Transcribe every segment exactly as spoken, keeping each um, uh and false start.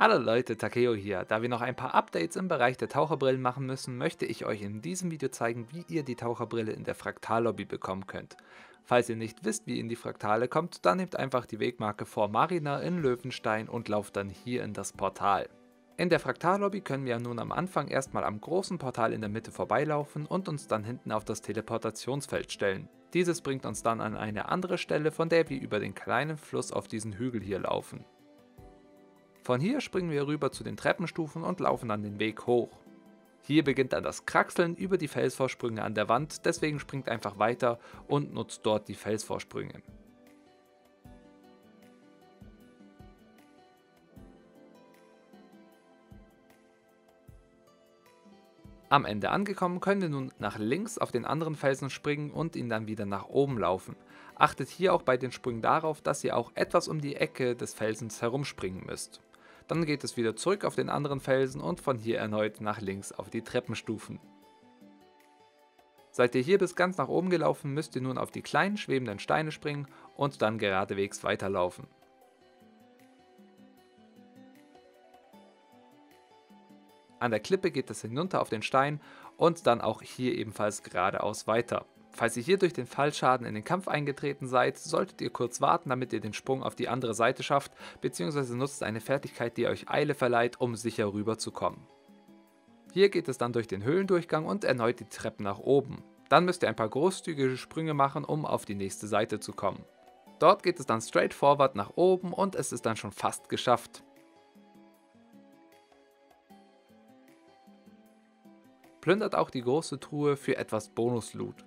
Hallo Leute, Takeo hier. Da wir noch ein paar Updates im Bereich der Taucherbrillen machen müssen, möchte ich euch in diesem Video zeigen, wie ihr die Taucherbrille in der Fraktallobby bekommen könnt. Falls ihr nicht wisst, wie ihr in die Fraktale kommt, dann nehmt einfach die Wegmarke vor Marina in Löwenstein und lauft dann hier in das Portal. In der Fraktallobby können wir nun am Anfang erstmal am großen Portal in der Mitte vorbeilaufen und uns dann hinten auf das Teleportationsfeld stellen. Dieses bringt uns dann an eine andere Stelle, von der wir über den kleinen Fluss auf diesen Hügel hier laufen. Von hier springen wir rüber zu den Treppenstufen und laufen dann den Weg hoch. Hier beginnt dann das Kraxeln über die Felsvorsprünge an der Wand, deswegen springt einfach weiter und nutzt dort die Felsvorsprünge. Am Ende angekommen können wir nun nach links auf den anderen Felsen springen und ihn dann wieder nach oben laufen. Achtet hier auch bei den Sprüngen darauf, dass ihr auch etwas um die Ecke des Felsens herumspringen müsst. Dann geht es wieder zurück auf den anderen Felsen und von hier erneut nach links auf die Treppenstufen. Seid ihr hier bis ganz nach oben gelaufen, müsst ihr nun auf die kleinen schwebenden Steine springen und dann geradewegs weiterlaufen. An der Klippe geht es hinunter auf den Stein und dann auch hier ebenfalls geradeaus weiter. Falls ihr hier durch den Fallschaden in den Kampf eingetreten seid, solltet ihr kurz warten, damit ihr den Sprung auf die andere Seite schafft, beziehungsweise nutzt eine Fertigkeit, die euch Eile verleiht, um sicher rüberzukommen. Hier geht es dann durch den Höhlendurchgang und erneut die Treppen nach oben. Dann müsst ihr ein paar großzügige Sprünge machen, um auf die nächste Seite zu kommen. Dort geht es dann straight forward nach oben und es ist dann schon fast geschafft. Plündert auch die große Truhe für etwas Bonus-Loot.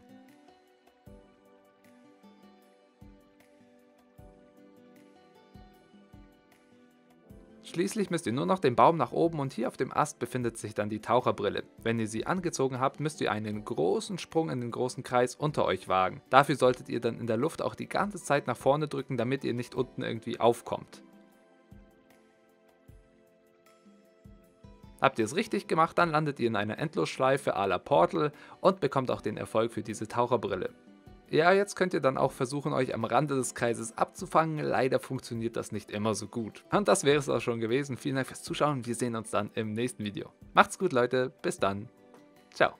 Schließlich müsst ihr nur noch den Baum nach oben und hier auf dem Ast befindet sich dann die Taucherbrille. Wenn ihr sie angezogen habt, müsst ihr einen großen Sprung in den großen Kreis unter euch wagen. Dafür solltet ihr dann in der Luft auch die ganze Zeit nach vorne drücken, damit ihr nicht unten irgendwie aufkommt. Habt ihr es richtig gemacht, dann landet ihr in einer Endlosschleife à la Portal und bekommt auch den Erfolg für diese Taucherbrille. Ja, jetzt könnt ihr dann auch versuchen, euch am Rande des Kreises abzufangen. Leider funktioniert das nicht immer so gut. Und das wäre es auch schon gewesen. Vielen Dank fürs Zuschauen. Wir sehen uns dann im nächsten Video. Macht's gut, Leute. Bis dann. Ciao.